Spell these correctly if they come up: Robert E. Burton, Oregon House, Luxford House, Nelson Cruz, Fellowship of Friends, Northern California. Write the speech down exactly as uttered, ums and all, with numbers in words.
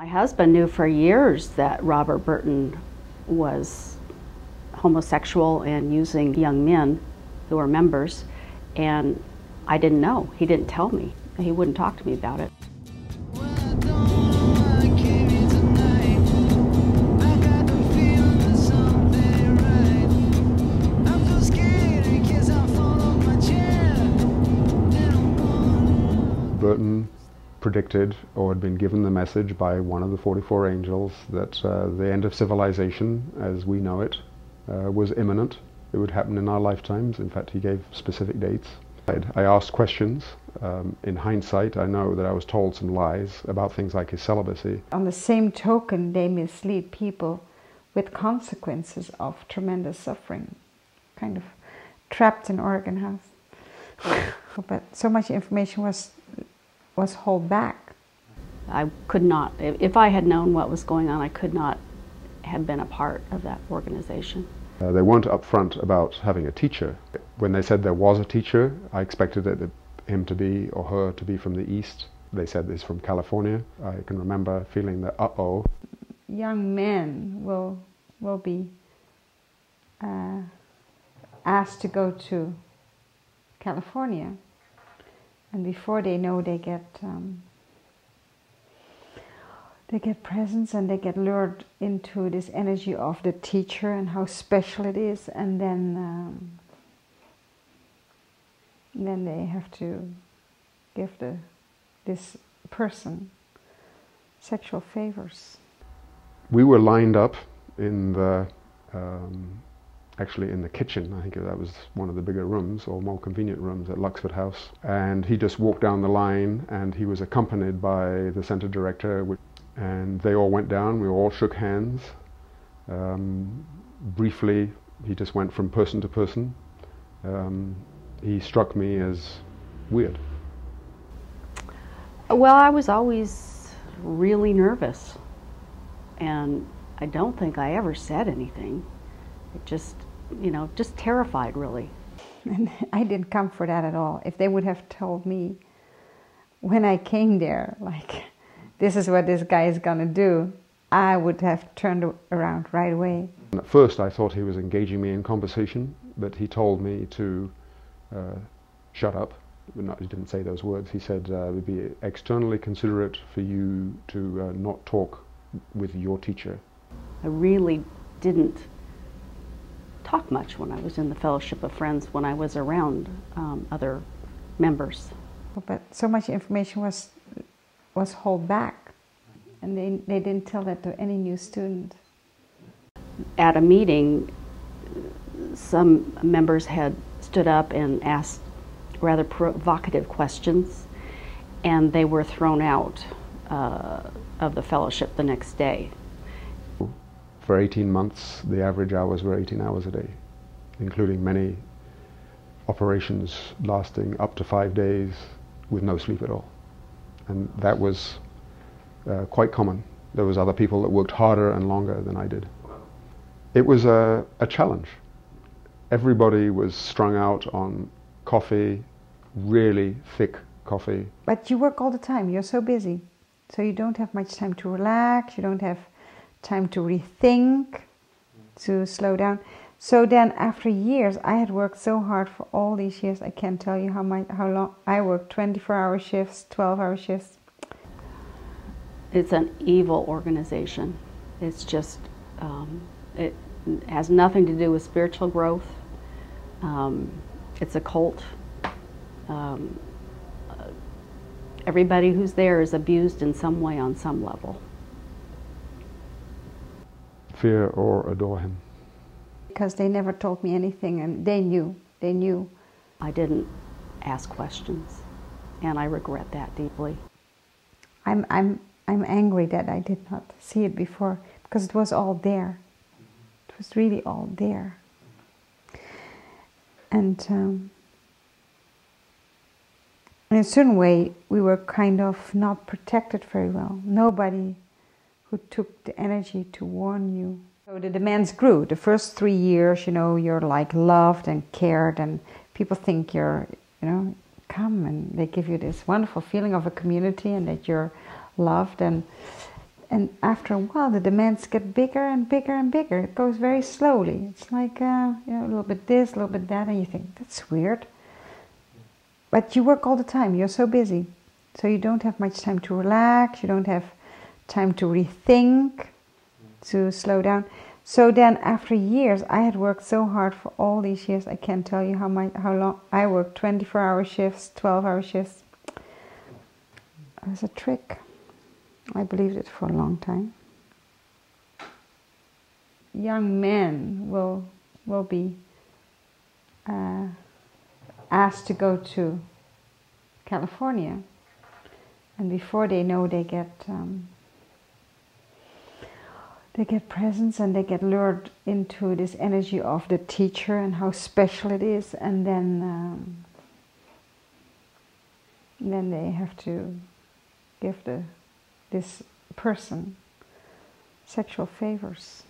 My husband knew for years that Robert Burton was homosexual and using young men who were members, and I didn't know. He didn't tell me. He wouldn't talk to me about it. Burton predicted or had been given the message by one of the forty-four angels that uh, the end of civilization as we know it uh, was imminent. It would happen in our lifetimes. In fact, he gave specific dates. I asked questions. Um, in hindsight, I know that I was told some lies about things like his celibacy. On the same token, they mislead people with consequences of tremendous suffering. Kind of trapped in Oregon House. But so much information was was held back. I could not, if I had known what was going on, I could not have been a part of that organization. Uh, they weren't upfront about having a teacher. When they said there was a teacher, I expected it, him to be or her to be from the East. They said this from California. I can remember feeling that, uh-oh. Young men will, will be uh, asked to go to California, and before they know, they get um, they get presents, and they get lured into this energy of the teacher and how special it is, and then um, then they have to give the this person sexual favors. We were lined up in the. Um, Actually in the kitchen, I think that was one of the bigger rooms or more convenient rooms at Luxford House. And he just walked down the line, and he was accompanied by the center director. And they all went down, we all shook hands. Um, briefly, he just went from person to person. Um, he struck me as weird. Well, I was always really nervous, and I don't think I ever said anything. It just, you know, just terrified, really. And I didn't come for that at all. If they would have told me when I came there, like, this is what this guy is gonna do, I would have turned around right away. And at first I thought he was engaging me in conversation, but he told me to uh, shut up. Not, he didn't say those words. He said uh, it would be externally considerate for you to uh, not talk with your teacher. I really didn't talk much when I was in the Fellowship of Friends, when I was around um, other members. But so much information was was held back, and they, they didn't tell that to any new student. At a meeting, some members had stood up and asked rather provocative questions, and they were thrown out uh, of the fellowship the next day. For eighteen months, the average hours were eighteen hours a day, including many operations lasting up to five days with no sleep at all. And that was uh, quite common. There was other people that worked harder and longer than I did. It was a, a challenge. Everybody was strung out on coffee, really thick coffee. But you work all the time. You're so busy. So you don't have much time to relax. You don't have time to rethink, to slow down. So then after years, I had worked so hard for all these years, I can't tell you how much, how long I worked. Twenty-four hour shifts, twelve hour shifts. It's an evil organization. It's just, um, it has nothing to do with spiritual growth. Um, it's a cult. Um, everybody who's there is abused in some way on some level. Fear or adore him. Because they never told me anything, and they knew, they knew. I didn't ask questions, and I regret that deeply. I'm, I'm, I'm angry that I did not see it before, because it was all there. It was really all there. And um, in a certain way, we were kind of not protected very well. Nobody who took the energy to warn you. So the demands grew. The first three years, you know, you're like loved and cared, and people think you're, you know, come, and they give you this wonderful feeling of a community and that you're loved. And And after a while, the demands get bigger and bigger and bigger. It goes very slowly. It's like uh, you know, a little bit this, a little bit that, and you think, that's weird. But you work all the time. You're so busy. So you don't have much time to relax. You don't have time to rethink, to slow down. So then after years, I had worked so hard for all these years. I can't tell you how my, how long I worked. twenty-four hour shifts, twelve hour shifts. It was a trick. I believed it for a long time. Young men will, will be uh, asked to go to California. And before they know, they get... Um, They get presents and they get lured into this energy of the teacher and how special it is, and then um, then they have to give the this person sexual favors.